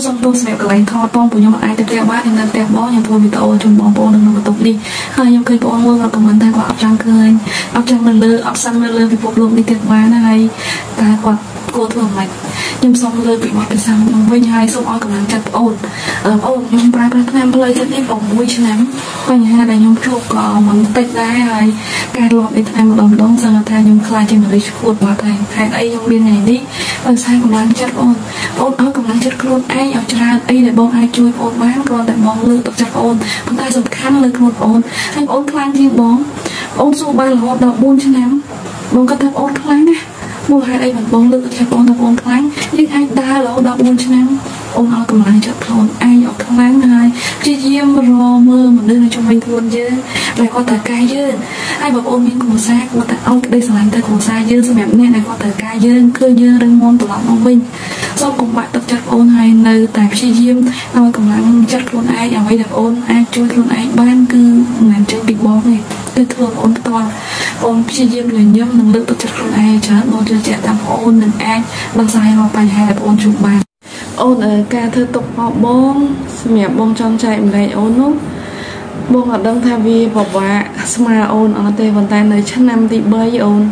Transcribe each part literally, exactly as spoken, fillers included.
Song luôn mẹ của anh thọ bom của nhóm ai tập tẹo quá thì nên tẹo bó nhóm vui bị tàu chung bom bom đừng tục đi hai nhóm cây bom mưa là cùng anh thay quả ấp trăng cười ấp trăng mình lơ ấp xanh mình lơ bị buộc luôn đi tẹo quá này ta quạt cô thường mạch nhóm xong lơ bị mọc bị sang nhóm vây hai xong oi của anh chặt ổn ổn nhóm bài bài em lời chặt đi bóng vui chứ lắm quanh hai này nhóm chuột có món tết ra hay cài lọt đi thay một đồng đông giờ thay nhóm khai trên người chuột vào thành hai ấy trong biên này đi bằng sai của anh chặt ổn ổn ơi của anh chặt luôn ai ở tràn ấy để bong ai chui ôn bán còn tại mong lương tập chặt ôn chúng ta dùng khăn lực một ôn anh ôn khăn riêng bóng ôn số ba là họ đọc buôn cho lắm bóng có thể ôn khăn á mua hai đây mình bóng lựa chặt ôn tập ôn khăn nhưng ai đa là họ đọc buôn cho lắm ôn họ cầm lại chặt ôn ai ở khăn hai chi diêm rò mơ mình đưa ra cho mình luôn chứ lại có thể cay chứ ai bảo ôn miếng cổ xa của ta ông đây là anh ta cổ xa chứ mẹ nên này có thể cay chứ cơ chứ đang môn tụ lắm ông mình sau cùng bạn tập chặt ôn hay nơi tại chi diêm tao còn làm chặt luôn ai ở đây đập ôn ai chui luôn ai ban cứ làm chơi bị bó này cứ thường ôn toàn ôn chi diêm là nhâm năng lượng tập chặt luôn ai chả ôn chơi trẻ tam ôn đừng ai bằng sai hoặc bài hai đập ôn chụp bàn ôn ở ca thơ tục họ bông mẹ bông tròn chạy một ngày ôn lúc bông ở đông tha vi bọc vạ mà ôn ở tây vận tay nơi chắc năm thì bơi ôn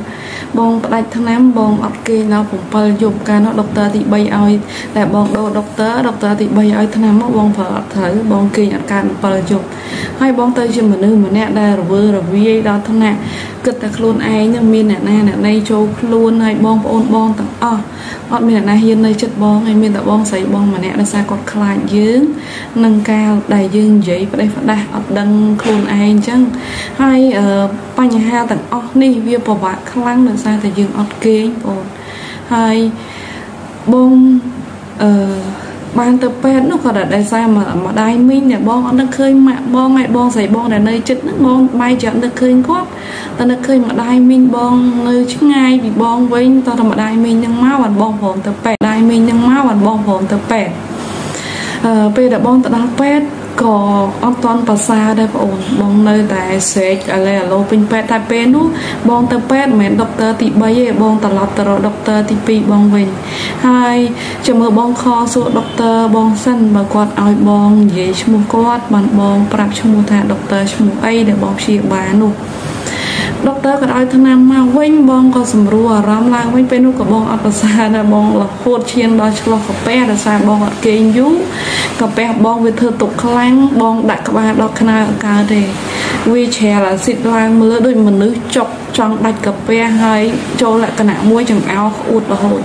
bông bạch thằng nam bông ở kia nó cũng phải dùng cái nó độc tơ thì bay ơi là bông đồ độc tơ độc tơ thì bay ơi thằng nam nó bông phải thấy bông kia nhặt can phải dùng hay bông tây chim mà nương mà nè đây rồi vừa rồi vui đó thằng nè cực đặc luôn ai nhưng miền này nè này nay châu luôn này bông ôn bông tặng ờ bọn miền này hiện nay chất bông hay miền tàu bông sấy bông mà nè là xa còn khai dướng nâng cao đầy dướng vậy và đây phải đặt ở đằng luôn ai chăng hay ở ba nhà ha tặng ờ này vía bỏ bạc khăn được sao thì dừng ở kia ổn hay bông ờ ban tập phen nó còn là đại gia mà mà đại minh để bong ăn được khơi mạ bong mẹ bong giày bong để nơi chật nước bong bay chậm được khơi gót ta được khơi mà đại minh bong nơi trước ngay bị bong với ta là mà đại minh nhưng máu còn bong hồn tập pẹt đại minh nhưng máu còn bong hồn tập pẹt bây đã bong ta đang pẹt có ông toàn bà xa đây ổn bong nơi tại sẽ là lô pin pẹt tại pẹt nút bong tập pẹt mẹ doctor thì bây bong tập lọt tập doctor thì bị bong về hai chờ mơ bong kho số doctor bong sân mà quạt oi bong dễ chung quạt bằng bong prap chung một thả doctor chung một ai để bong chị bán nụ doctor còn oi thằng nam mà quên bong có sầm rùa rắm lại quên pẹt nút có bong ở bà xa là bong là hốt chiên đó cho có pẹt là xa bong ở kênh dũ có pẹt bong với thơ tục khá bong đặt các bạn đọc khăn cả để vì trẻ là xịt lang mưa đôi mình nữ chọc trong bạch cà phê hay cho lại cái nào muối chẳng áo ụt và hồi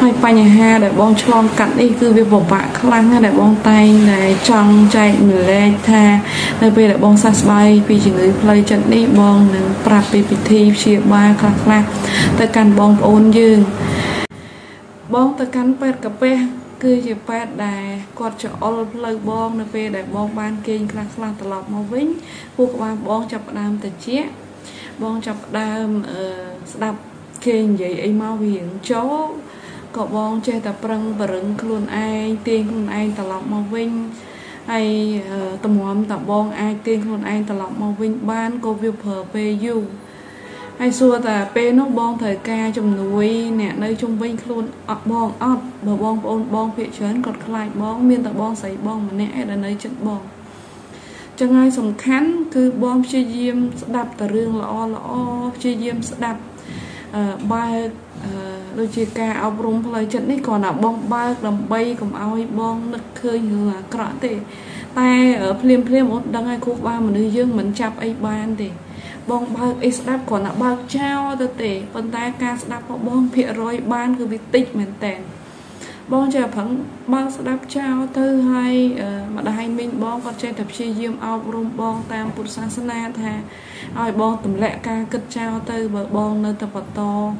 hay pa nhà ha để bong tròn cắn đi cứ việc bỏ bạ khăn lang để bong tay này trong chạy mình lên tha nơi về để bong sas bay vì chỉ người play trận đi bong nâng prap bị bị thi chia ba khăn lang ta cần bong ôn dương bong ta cần bạch cà phê cứ chỉ phải để quạt cho all play bong nó về để bong ban kinh khang khang tạt lọt màu vĩnh buộc bạn bong chập đam từ chiếc bong chập đam đập kinh vậy ấy mau hiển chó cọ bong che tập răng và rừng luôn ai tiên luôn ai tạt lọt màu vĩnh ai tầm hoắm tập bong ai tiên luôn ai tạt lọt màu vĩnh ban cô view phở về du hay xua ta pe nó bong thời ca trong núi nè nơi trung vinh luôn ọt bong ọt bờ bong bong bong vệ chấn còn lại bong miên ta bong sấy bong mà nè là nơi chân bong chẳng ai sòng khán cứ bong chơi diêm đạp tờ rương lõ lõ chơi diêm đạp ba đôi chia ca áo rung play trận đấy còn là bong ba làm bay còn áo bong nực khơi như là cọ tệ tay ở phim phim một đang ai khúc ba mà nơi dương mình chạp ai ban thì bong bao ấy đáp còn là bao trao tơ tể phần tay ca đáp họ bong phe rồi ban cứ bị tích mền tèn bong chờ phẳng bao đáp trao tư hay mà đại minh bong vật trên thập chi diêm ao rum bong tam put san sana tha ai bong tầm lẹ ca cất trao tư bờ bong nơi tập vật to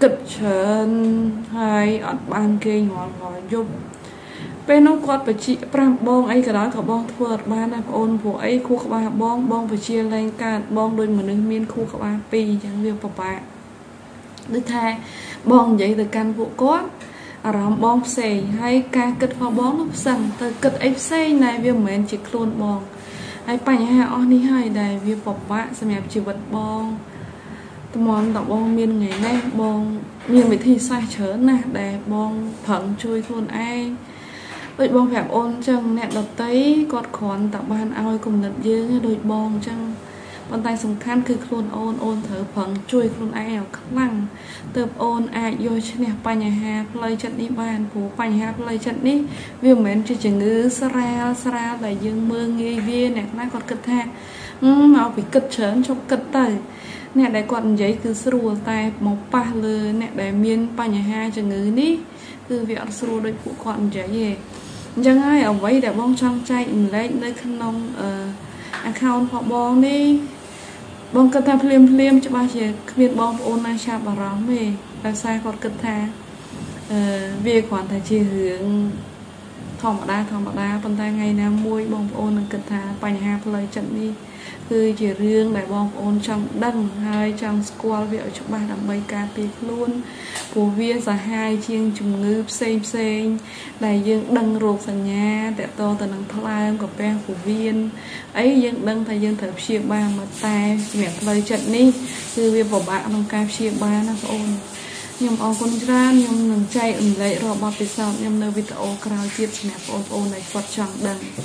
cất chân hay ở ban kinh họ họ giúp bên nó quạt phải chị pram bong ấy cái đó cả bong thua ba năm ôn của ấy khu các bạn bong bong phải chia lên cả bong đôi mình nên miên khu các bạn pi chẳng liều bà bạn đứa tha bong vậy từ căn vụ cốt rồi bong xề hay ca cất hoa bong lúc sẵn từ cất ấy xây này việc mình chỉ luôn bong ấy bảy hai oni hai này việc bà bạn xem đẹp chỉ vật bong mong tặng bông miên ngày nay bông miên bị thi sai chớ nè để bông phẳng chui thôn ai đôi bông phèm ôn chăng nẹt đập tấy cọt khòn tặng ban ao cùng nật dưa như đôi bông chăng bàn tay sùng khăn cứ khôn ôn ôn thở phẳng chui khôn ai ở khắc lăng tớp ôn ai vô trên nè pa nhà hà play trận đi bàn phố pa nhà hà play trận đi viêm mến chỉ chừng ngứa sara sara tại dương mưa nghi viên nẹt nát cọt cật ha màu bị cật chớn trong cật tẩy nè đại quận giấy cứ sưu tay một pa lơ nè đại miên pa nhà hai chừng ngứa ní cứ việc sưu đôi cụ quận giấy về chẳng ai ở vậy để bong trong chạy lấy nơi khăn nông ở account họ bong đi bong cất tha phim phim cho ba chị biết bong online shop bảo rắm về là sai còn cất tha về khoản tài chi hướng thòng bạc đa thòng bạc đa phần tay ngày nào mui bong ôn cất tha pa nhà hai lời trận đi cứ chỉ riêng đại bom ôn trong đằng hai trong square vẹo chụp ba đầm bay cà phê luôn phù viên giả hai chiêng chùm ngư xem xem đại dương đằng ruột sàn nhà đẹp to từ đằng thay của pe phù viên ấy dương đằng thay dương thở chia ba mà tay mẹ lời trận đi cứ việc bỏ bạn bằng cà chia ba nó ôn nhầm ôn con ra nhầm nằng chạy ẩn lấy rồi bọt bị sập nhầm nơi bị tàu cào chiết mẹ ôn ôn này quật chẳng đằng